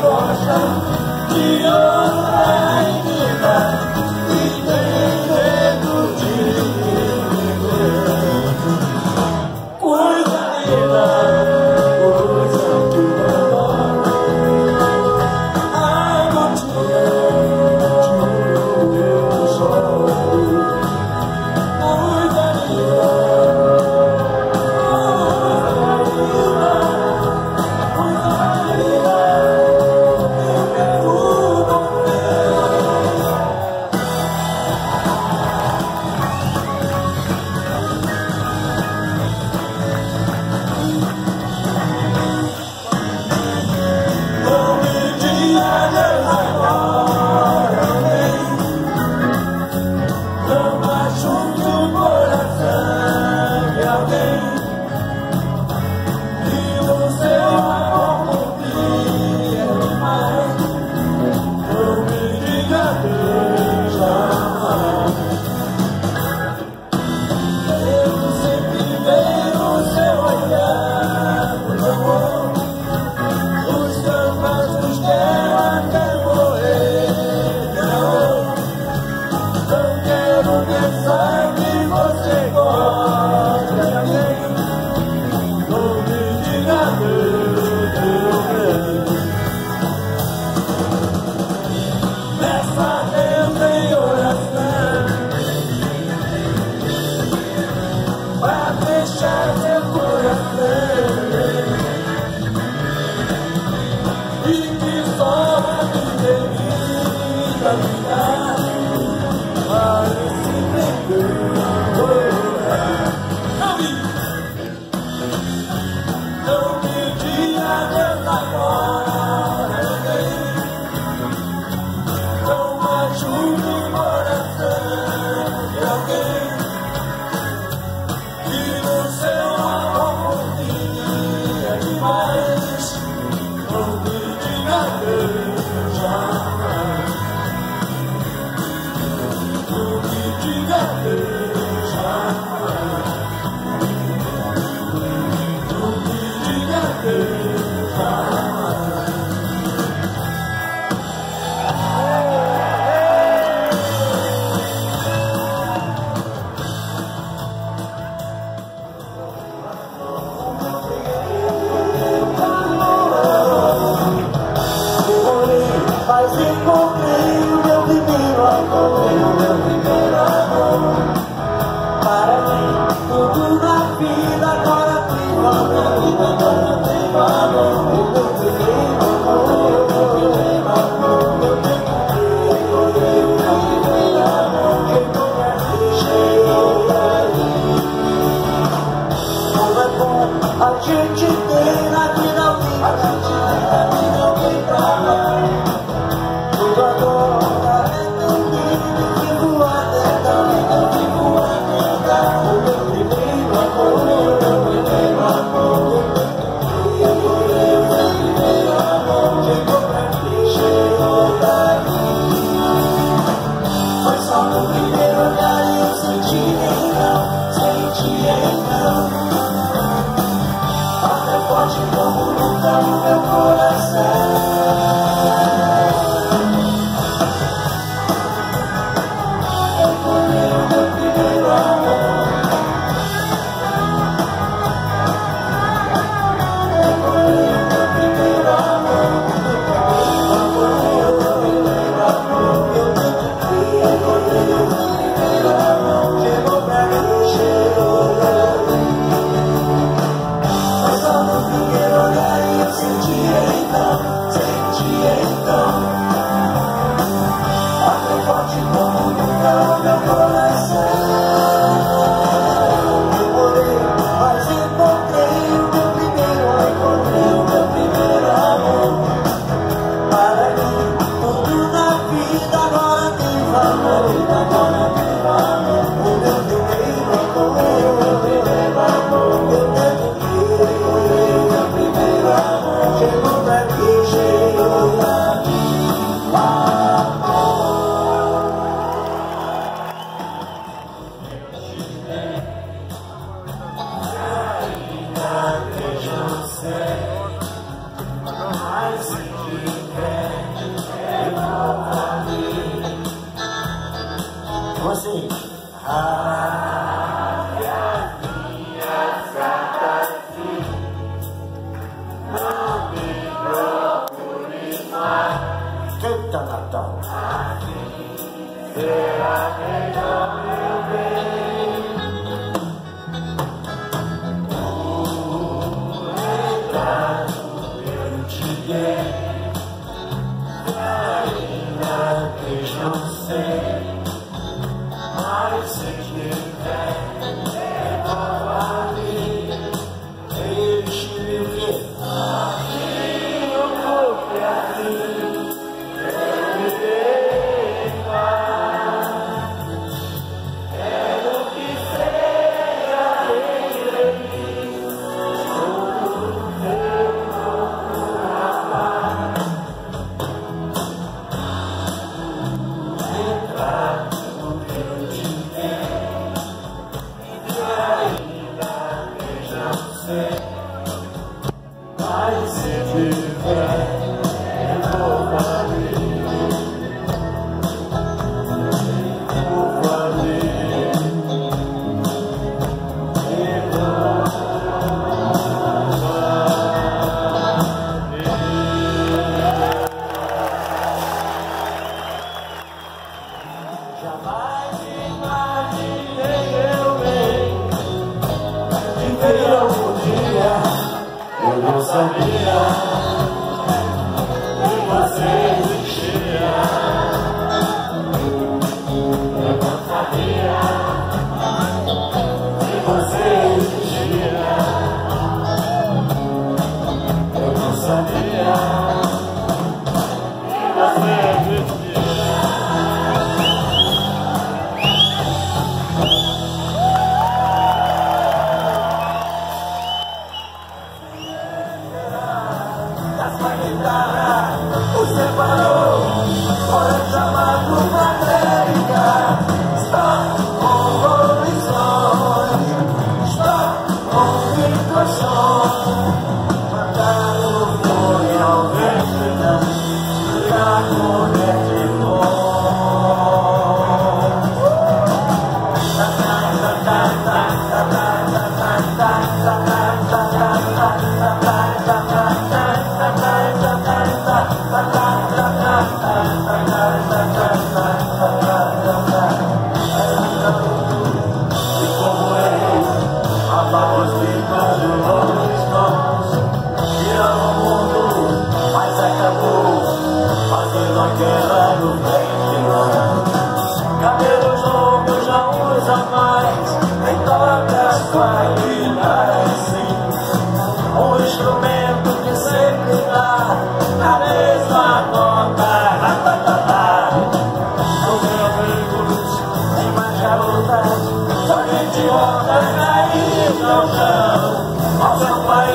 Coração de alguém que no seu amor encontrei o meu primeiro amor, para mim tudo na vida agora tem valor, o meu primeiro amor, a gente tem na vida alguém, a gente tem na vida alguém pra amar. Tudo agora é tão lindo, fico atenta, fico atenta. O meu primeiro amor, o meu primeiro amor, e agora eu meu primeiro amor chegou pra mim, chegou pra mim. Foi só no primeiro olhar e eu senti então, senti então. Forte como nunca o meu coração. Eu tomei o meu primeiro amor, eu tomei o meu primeiro amor, eu tomei o meu primeiro amor, eu tomei o meu primeiro amor, chegou pra mim, chegou pra mim.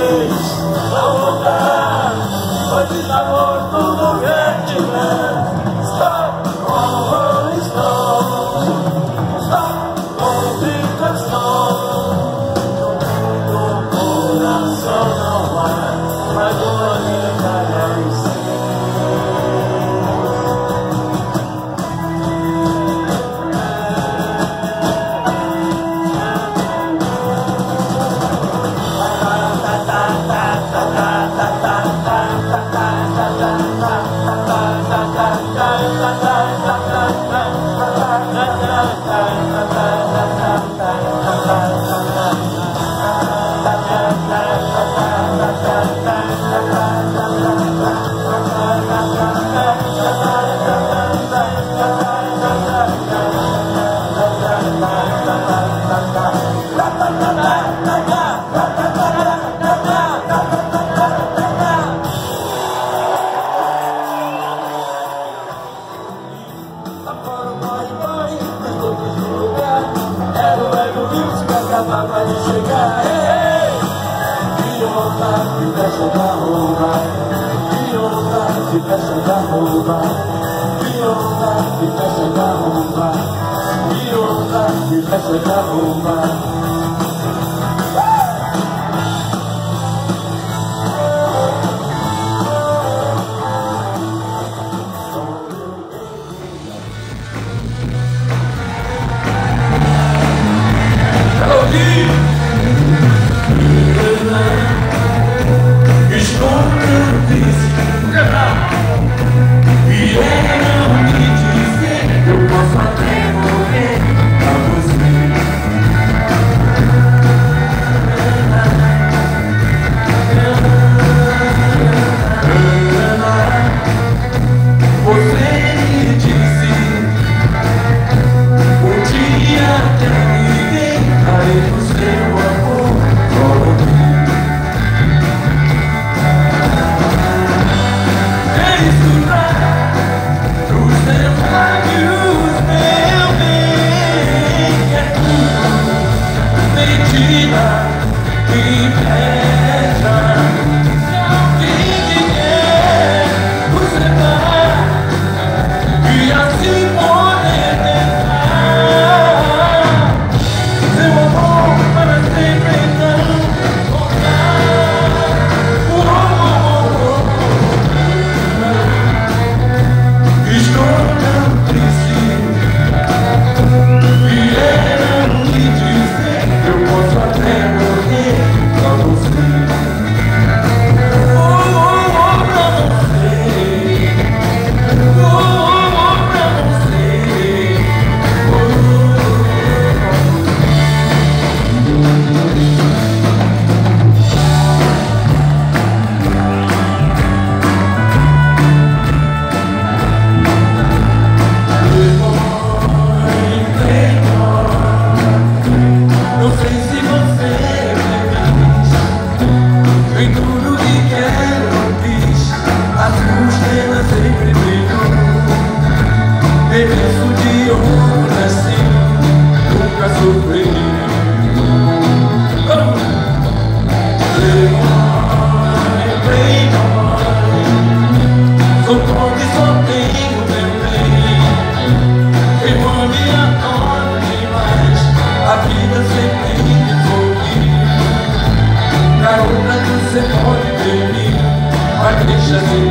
vez vão voltar, pois o amor tudo é de mim. Stop, oh, stop, stop, complicação. No coração não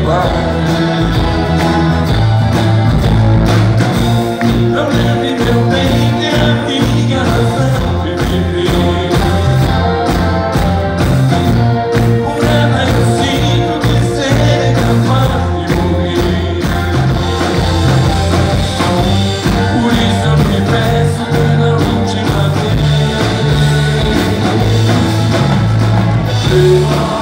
há uma bonita